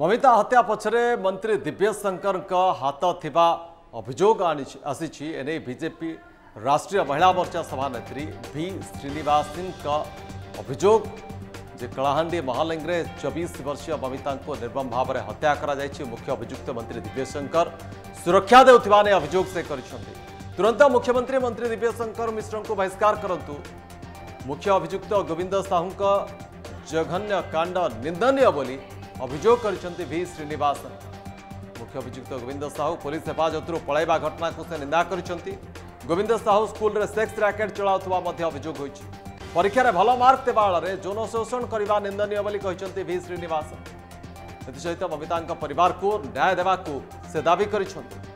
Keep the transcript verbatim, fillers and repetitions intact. ममिता हत्या पछरे मंत्री दिव्यशंकर हाथ थिबा अभियोग आसी एने बीजेपी राष्ट्रीय महिला मोर्चा सभानेत्री भी श्रीनिवासन अभियोग जे कलाहांडी महालिंगे चौबीस वर्षीय ममिता को निर्मम भाव में हत्या करा जायछि। मुख्य अभियुक्त मंत्री दिव्यशंकर सुरक्षा देउथिबा ने अभियोग से करिसथि। तुरंत मुख्यमंत्री मंत्री दिव्यशंकर मिश्र को बहिष्कार करंतु। मुख्य अभियुक्त गोविंद साहू जघन्य कांड निंदनीय बोली अभियोग करछन्ति भी श्रीनिवासन। मुख्य अभियुक्त गोविंद साहू पुलिस हेफाजत पलैवा घटना को से निंदा करछन्ति। गोविंद साहू स्कूल रे सेक्स रैकेट चलाउथवा मध्ये अभियोग होइछि। परीक्षा रे भलो मार्क देबाळ रे जौन शोषण करबा निंदनीय बोली कहछन्ति भी श्रीनिवासन। एथि सहित ममितांक परिवार को न्याय देबाकू से दाबी करछन्ति।